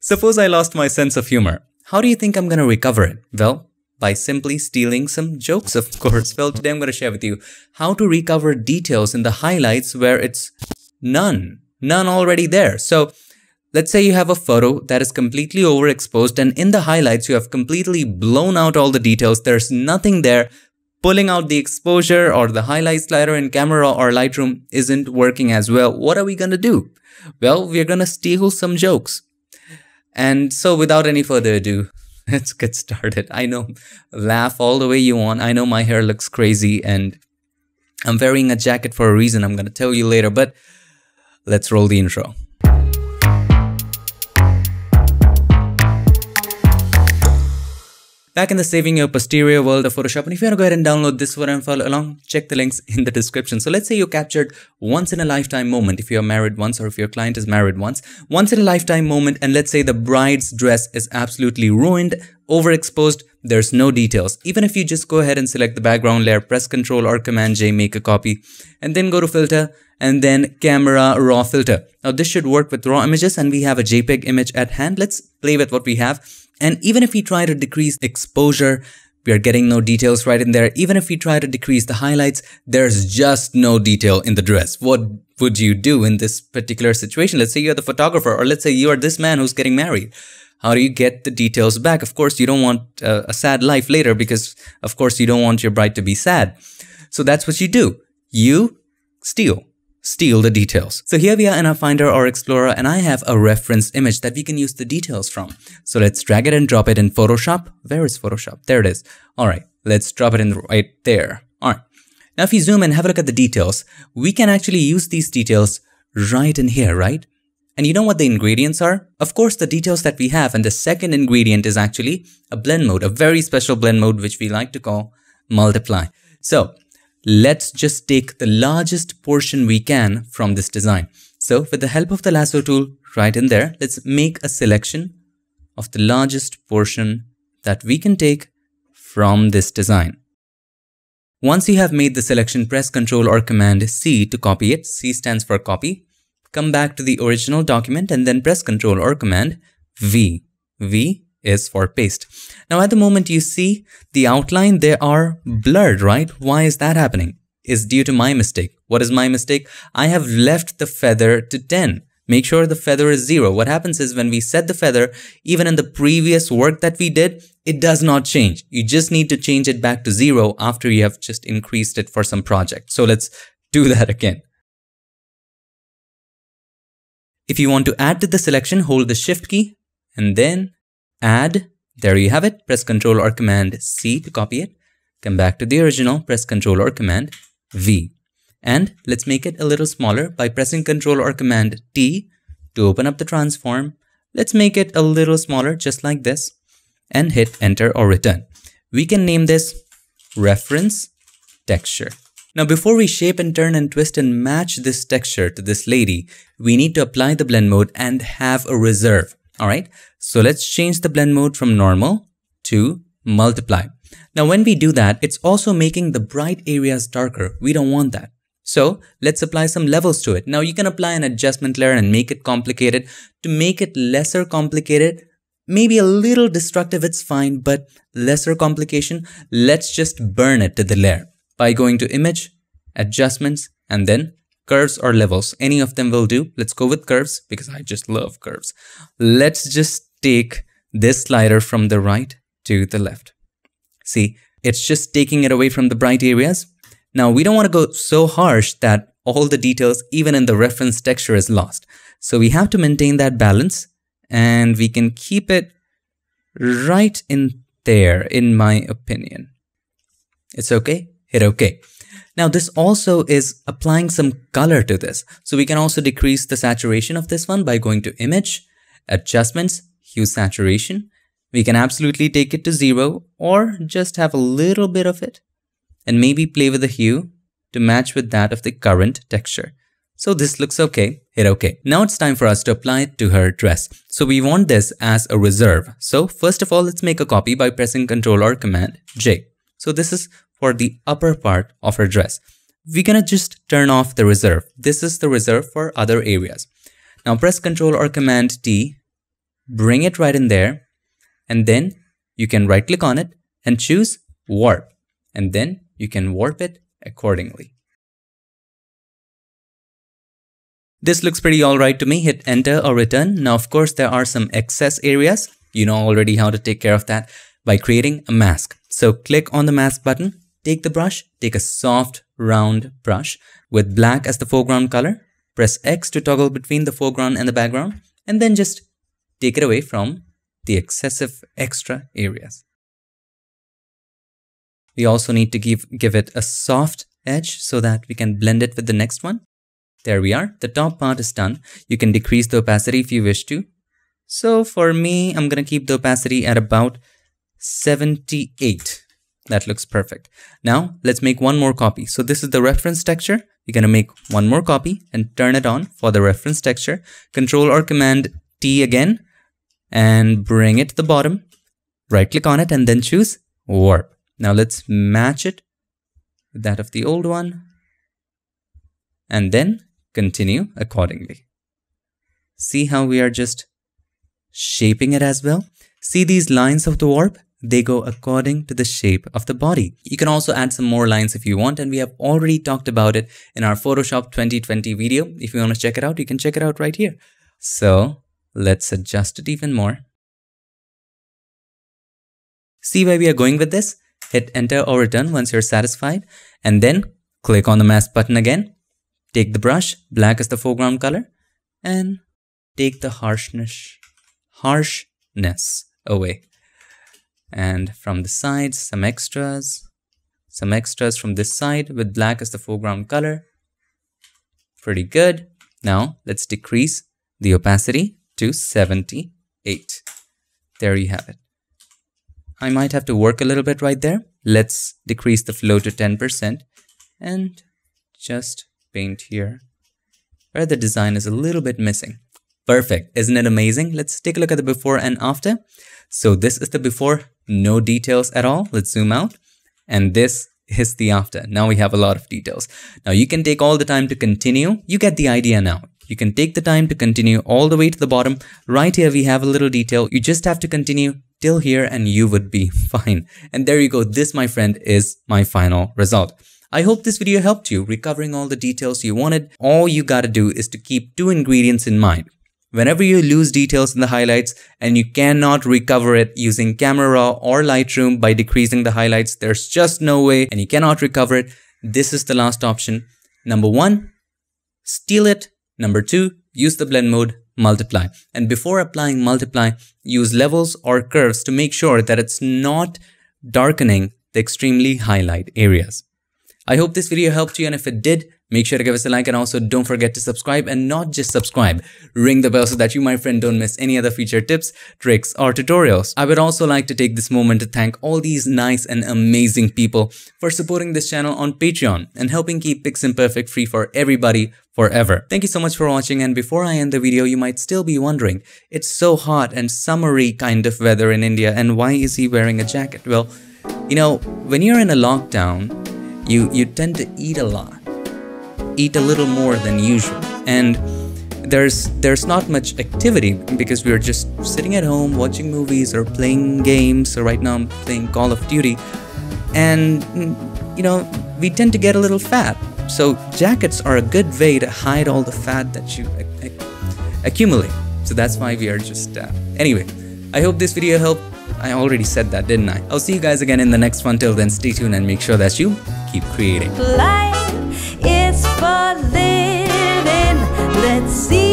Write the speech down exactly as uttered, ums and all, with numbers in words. Suppose I lost my sense of humor. How do you think I'm gonna recover it? Well, by simply stealing some jokes, of course. Well, today I'm gonna share with you how to recover details in the highlights where it's none, none already there. So let's say you have a photo that is completely overexposed, and in the highlights you have completely blown out all the details. There's nothing there. Pulling out the exposure or the highlight slider in Camera Raw or Lightroom isn't working as well. What are we gonna do? Well, we're gonna steal some jokes. And so without any further ado, let's get started. I know, laugh all the way you want. I know my hair looks crazy and I'm wearing a jacket for a reason. I'm gonna tell you later, but let's roll the intro. Back in the saving your posterior world of Photoshop, and if you want to go ahead and download this one and follow along, check the links in the description. So let's say you captured once in a lifetime moment, if you're married once or if your client is married once, once in a lifetime moment, and let's say the bride's dress is absolutely ruined, overexposed, there's no details. Even if you just go ahead and select the background layer, press Ctrl or Command J, make a copy, and then go to Filter, and then Camera Raw Filter. Now this should work with raw images, and we have a JPEG image at hand. Let's play with what we have. And even if we try to decrease exposure, we are getting no details right in there. Even if we try to decrease the highlights, there's just no detail in the dress. What would you do in this particular situation? Let's say you're the photographer, or let's say you are this man who's getting married. How do you get the details back? Of course, you don't want uh, a sad life later, because of course you don't want your bride to be sad. So that's what you do. You steal. Steal the details. So here we are in our Finder or Explorer, and I have a reference image that we can use the details from. So let's drag it and drop it in Photoshop. Where is Photoshop? There it is. All right, let's drop it in right there. All right. Now if you zoom in, have a look at the details. We can actually use these details right in here, right? And you know what the ingredients are? Of course, the details that we have, and the second ingredient is actually a blend mode, a very special blend mode, which we like to call Multiply. So let's just take the largest portion we can from this design. So with the help of the lasso tool right in there, let's make a selection of the largest portion that we can take from this design. Once you have made the selection, press Ctrl or Command C to copy it. C stands for copy. Come back to the original document and then press Ctrl or Command V. V is for paste. Now at the moment you see the outline, they are blurred, right? Why is that happening? It's due to my mistake. What is my mistake? I have left the feather to ten. Make sure the feather is zero. What happens is when we set the feather, even in the previous work that we did, it does not change. You just need to change it back to zero after you have just increased it for some project. So let's do that again. If you want to add to the selection, hold the Shift key and then Add, there you have it. Press Ctrl or Command C to copy it. Come back to the original, press Ctrl or Command V. And let's make it a little smaller by pressing Ctrl or Command T to open up the transform. Let's make it a little smaller, just like this, and hit Enter or Return. We can name this Reference Texture. Now before we shape and turn and twist and match this texture to this lady, we need to apply the blend mode and have a reserve. Alright, so let's change the blend mode from normal to multiply. Now when we do that, it's also making the bright areas darker. We don't want that. So let's apply some levels to it. Now you can apply an adjustment layer and make it complicated. To make it lesser complicated, maybe a little destructive, it's fine, but lesser complication, let's just burn it to the layer by going to Image, Adjustments, and then Curves or levels, any of them will do. Let's go with curves because I just love curves. Let's just take this slider from the right to the left. See, it's just taking it away from the bright areas. Now we don't want to go so harsh that all the details, even in the reference texture, is lost. So we have to maintain that balance, and we can keep it right in there, in my opinion. It's okay, hit okay. Now this also is applying some color to this. So we can also decrease the saturation of this one by going to Image, Adjustments, Hue Saturation. We can absolutely take it to zero or just have a little bit of it and maybe play with the hue to match with that of the current texture. So this looks okay, hit okay. Now it's time for us to apply it to her dress. So we want this as a reserve. So first of all, let's make a copy by pressing Ctrl or Command J. So this is for the upper part of her dress. We're gonna just turn off the reserve. This is the reserve for other areas. Now press Ctrl or Command T, bring it right in there, and then you can right click on it and choose warp, and then you can warp it accordingly. This looks pretty alright to me. Hit enter or return. Now of course there are some excess areas. You know already how to take care of that by creating a mask. So click on the mask button, take the brush, take a soft round brush with black as the foreground color, press X to toggle between the foreground and the background, and then just take it away from the excessive extra areas. We also need to give, give it a soft edge so that we can blend it with the next one. There we are. The top part is done. You can decrease the opacity if you wish to. So for me, I'm going to keep the opacity at about seventy-eight. That looks perfect. Now let's make one more copy. So this is the reference texture. You're going to make one more copy and turn it on for the reference texture. Control or Command T again and bring it to the bottom. Right click on it and then choose warp. Now let's match it with that of the old one and then continue accordingly. See how we are just shaping it as well? See these lines of the warp? They go according to the shape of the body. You can also add some more lines if you want, and we have already talked about it in our Photoshop twenty twenty video. If you want to check it out, you can check it out right here. So let's adjust it even more. See where we are going with this? Hit enter or return once you're satisfied, and then click on the mask button again. Take the brush, black as the foreground color, and take the harshness, harshness away. And from the sides, some extras, some extras from this side with black as the foreground color. Pretty good. Now let's decrease the opacity to seventy-eight. There you have it. I might have to work a little bit right there. Let's decrease the flow to ten percent and just paint here where the design is a little bit missing. Perfect. Isn't it amazing? Let's take a look at the before and after. So this is the before, no details at all. Let's zoom out. And this is the after. Now we have a lot of details. Now you can take all the time to continue. You get the idea now. You can take the time to continue all the way to the bottom. Right here we have a little detail. You just have to continue till here and you would be fine. And there you go. This, my friend, is my final result. I hope this video helped you recovering all the details you wanted. All you gotta do is to keep two ingredients in mind. Whenever you lose details in the highlights and you cannot recover it using Camera Raw or Lightroom by decreasing the highlights, there's just no way and you cannot recover it. This is the last option. Number one, steal it. Number two, use the blend mode, multiply. And before applying multiply, use levels or curves to make sure that it's not darkening the extremely highlight areas. I hope this video helped you, and if it did, make sure to give us a like, and also don't forget to subscribe, and not just subscribe, ring the bell so that you, my friend, don't miss any other future tips, tricks or tutorials. I would also like to take this moment to thank all these nice and amazing people for supporting this channel on Patreon and helping keep PiXimperfect free for everybody forever. Thank you so much for watching, and before I end the video, you might still be wondering, it's so hot and summery kind of weather in India and why is he wearing a jacket? Well, you know, when you're in a lockdown, You, you tend to eat a lot, eat a little more than usual. And there's, there's not much activity because we're just sitting at home watching movies or playing games. So right now I'm playing Call of Duty, and you know, we tend to get a little fat. So jackets are a good way to hide all the fat that you ac ac accumulate. So that's why we are just, uh, anyway, I hope this video helped. I already said that, didn't I? I'll see you guys again in the next one. Till then, stay tuned and make sure that you keep creating. Life is for living. Let's see.